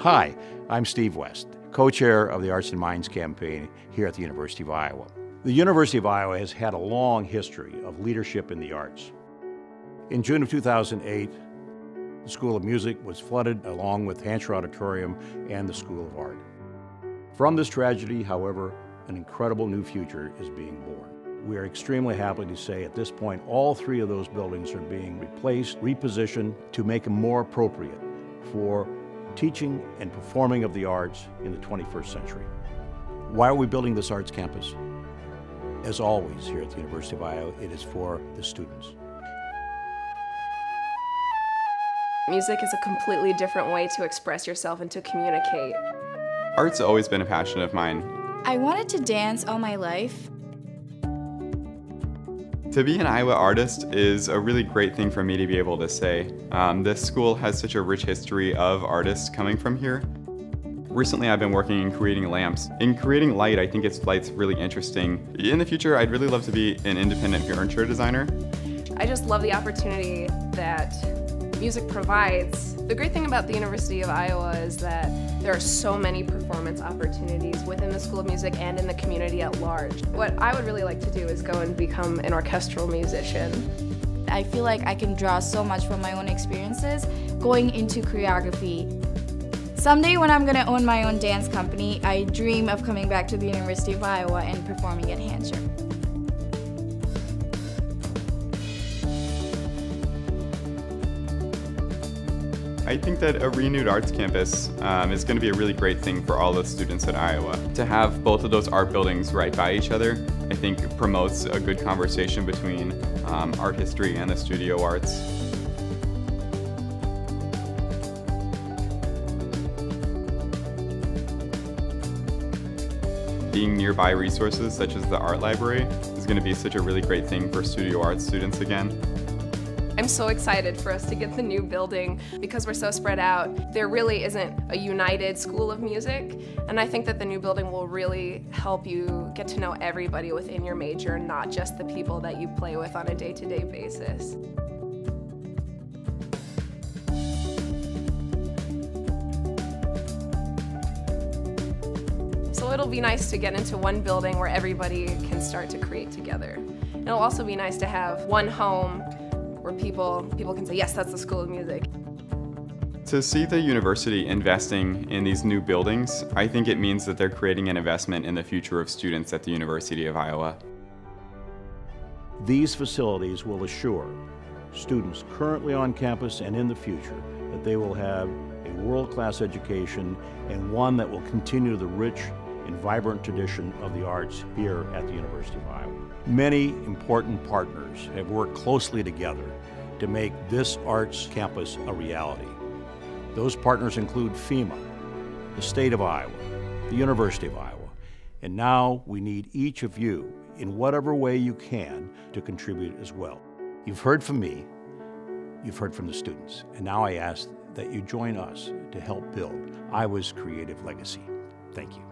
Hi, I'm Steve West, co-chair of the Arts and Minds campaign here at the University of Iowa. The University of Iowa has had a long history of leadership in the arts. In June of 2008, the School of Music was flooded along with Hancher Auditorium and the School of Art. From this tragedy, however, an incredible new future is being born. We are extremely happy to say at this point, all three of those buildings are being replaced, repositioned to make them more appropriate for teaching and performing of the arts in the 21st century. Why are we building this arts campus? As always here at the University of Iowa, it is for the students. Music is a completely different way to express yourself and to communicate. Art's always been a passion of mine. I wanted to dance all my life. To be an Iowa artist is a really great thing for me to be able to say. This school has such a rich history of artists coming from here. Recently, I've been working in creating lamps. In creating light, I think light's really interesting. In the future, I'd really love to be an independent furniture designer. I just love the opportunity that music provides. The great thing about the University of Iowa is that there are so many performance opportunities within the School of Music and in the community at large. What I would really like to do is go and become an orchestral musician. I feel like I can draw so much from my own experiences going into choreography. Someday when I'm going to own my own dance company, I dream of coming back to the University of Iowa and performing at Hancher. I think that a renewed arts campus is going to be a really great thing for all the students at Iowa. To have both of those art buildings right by each other, I think promotes a good conversation between art history and the studio arts. Being nearby resources such as the art library is going to be such a really great thing for studio arts students again. I'm so excited for us to get the new building because we're so spread out. There really isn't a united School of Music, and I think that the new building will really help you get to know everybody within your major, not just the people that you play with on a day-to-day basis. So it'll be nice to get into one building where everybody can start to create together. And it'll also be nice to have one home where people can say, yes, that's the School of Music. To see the university investing in these new buildings, I think it means that they're creating an investment in the future of students at the University of Iowa. These facilities will assure students currently on campus and in the future that they will have a world-class education and one that will continue the rich and vibrant tradition of the arts here at the University of Iowa. Many important partners have worked closely together to make this arts campus a reality. Those partners include FEMA, the state of Iowa, the University of Iowa, and now we need each of you in whatever way you can to contribute as well. You've heard from me, you've heard from the students, and now I ask that you join us to help build Iowa's creative legacy. Thank you.